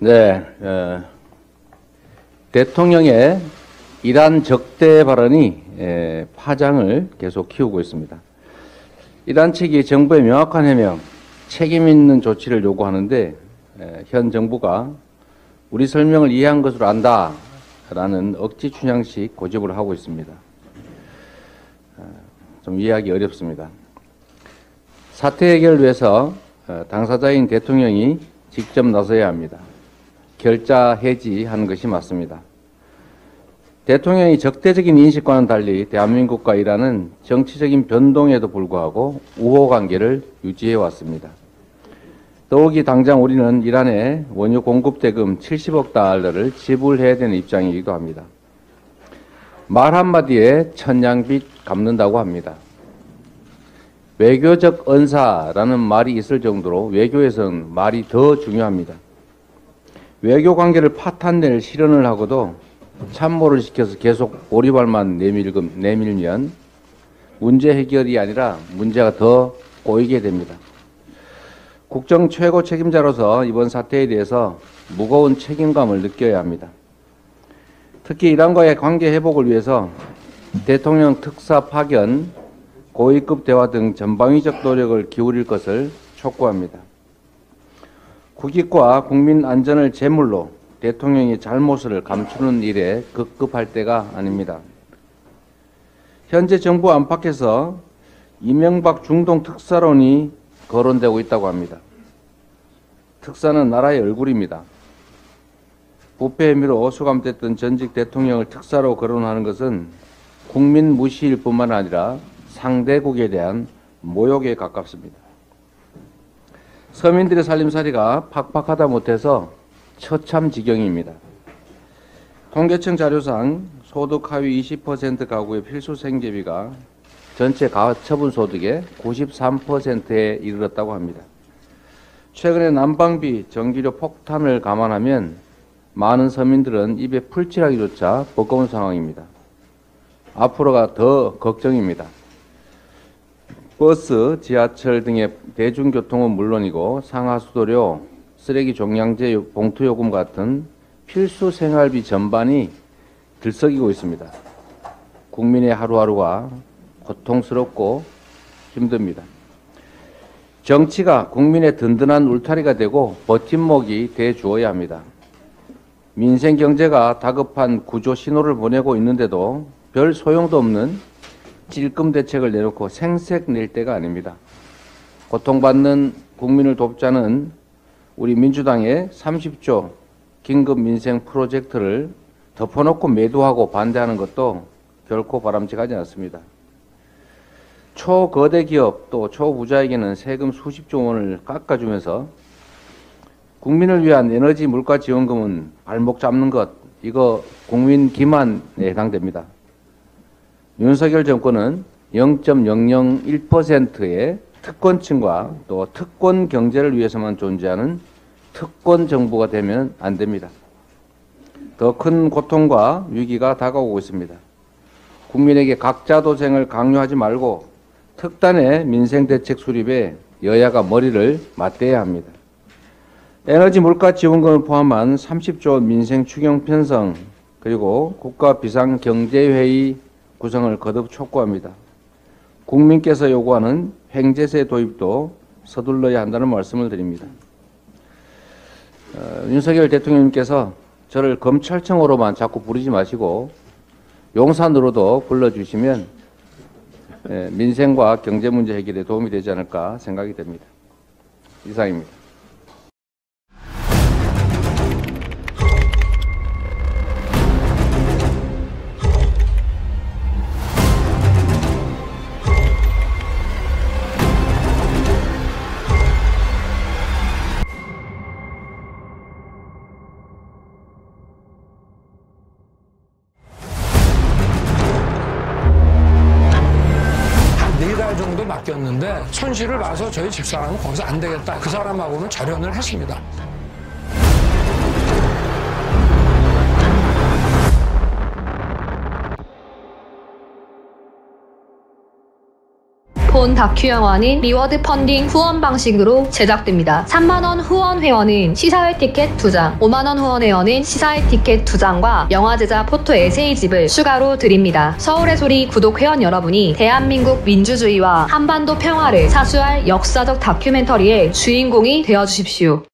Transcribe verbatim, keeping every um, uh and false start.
네, 어, 대통령의 이란 적대 발언이 에, 파장을 계속 키우고 있습니다. 이란 측이 정부의 명확한 해명, 책임 있는 조치를 요구하는데 에, 현 정부가 우리 설명을 이해한 것으로 안다라는 억지 춘향식 고집을 하고 있습니다. 좀 이해하기 어렵습니다. 사태 해결을 위해서 당사자인 대통령이 직접 나서야 합니다. 결자 해지하는 것이 맞습니다. 대통령의 적대적인 인식과는 달리 대한민국과 이란은 정치적인 변동에도 불구하고 우호관계를 유지해왔습니다. 더욱이 당장 우리는 이란에 원유 공급 대금 칠십억 달러를 지불해야 되는 입장이기도 합니다. 말 한마디에 천냥빚 갚는다고 합니다. 외교적 언사라는 말이 있을 정도로 외교에서는 말이 더 중요합니다. 외교 관계를 파탄낼 실현을 하고도 참모를 시켜서 계속 오리발만 내밀금, 내밀면 문제 해결이 아니라 문제가 더 꼬이게 됩니다. 국정 최고 책임자로서 이번 사태에 대해서 무거운 책임감을 느껴야 합니다. 특히 이란과의 관계 회복을 위해서 대통령 특사 파견, 고위급 대화 등 전방위적 노력을 기울일 것을 촉구합니다. 국익과 국민 안전을 제물로 대통령이 잘못을 감추는 일에 급급할 때가 아닙니다. 현재 정부 안팎에서 이명박 중동 특사론이 거론되고 있다고 합니다. 특사는 나라의 얼굴입니다. 부패 혐의로 수감됐던 전직 대통령을 특사로 거론하는 것은 국민 무시일 뿐만 아니라 상대국에 대한 모욕에 가깝습니다. 서민들의 살림살이가 팍팍하다 못해서 처참지경입니다. 통계청 자료상 소득 하위 이십 퍼센트 가구의 필수 생계비가 전체 가처분 소득의 구십삼 퍼센트에 이르렀다고 합니다. 최근에 난방비, 전기료 폭탄을 감안하면 많은 서민들은 입에 풀칠하기조차 버거운 상황입니다. 앞으로가 더 걱정입니다. 버스, 지하철 등의 대중교통은 물론이고 상하수도료, 쓰레기 종량제 봉투 요금 같은 필수 생활비 전반이 들썩이고 있습니다. 국민의 하루하루가 고통스럽고 힘듭니다. 정치가 국민의 든든한 울타리가 되고 버팀목이 돼주어야 합니다. 민생 경제가 다급한 구조 신호를 보내고 있는데도 별 소용도 없는 찔끔 대책을 내놓고 생색 낼 때가 아닙니다. 고통받는 국민을 돕자는 우리 민주당의 삼십조 긴급 민생 프로젝트를 덮어놓고 매도하고 반대하는 것도 결코 바람직하지 않습니다. 초거대 기업 또 초부자에게는 세금 수십조 원을 깎아주면서 국민을 위한 에너지 물가 지원금은 발목 잡는 것, 이거 국민 기만에 해당됩니다. 윤석열 정권은 영 점 영영일 퍼센트의 특권층과 또 특권 경제를 위해서만 존재하는 특권 정부가 되면 안 됩니다. 더 큰 고통과 위기가 다가오고 있습니다. 국민에게 각자 도생을 강요하지 말고 특단의 민생 대책 수립에 여야가 머리를 맞대야 합니다. 에너지 물가 지원금을 포함한 삼십조 원 민생 추경 편성 그리고 국가 비상 경제회의 구성을 거듭 촉구합니다. 국민께서 요구하는 횡재세 도입도 서둘러야 한다는 말씀을 드립니다. 어, 윤석열 대통령님께서 저를 검찰청으로만 자꾸 부르지 마시고 용산으로도 불러주시면 예, 민생과 경제 문제 해결에 도움이 되지 않을까 생각이 됩니다. 이상입니다. 맡겼는데 손실을 봐서 저희 집사람은 거기서 안 되겠다. 그 사람하고는 절연을 했습니다. 본 다큐 영화는 리워드 펀딩 후원 방식으로 제작됩니다. 삼만 원 후원 회원은 시사회 티켓 두 장, 오만 원 후원 회원은 시사회 티켓 두 장과 영화 제작 포토 에세이집을 추가로 드립니다. 서울의 소리 구독 회원 여러분이 대한민국 민주주의와 한반도 평화를 사수할 역사적 다큐멘터리의 주인공이 되어주십시오.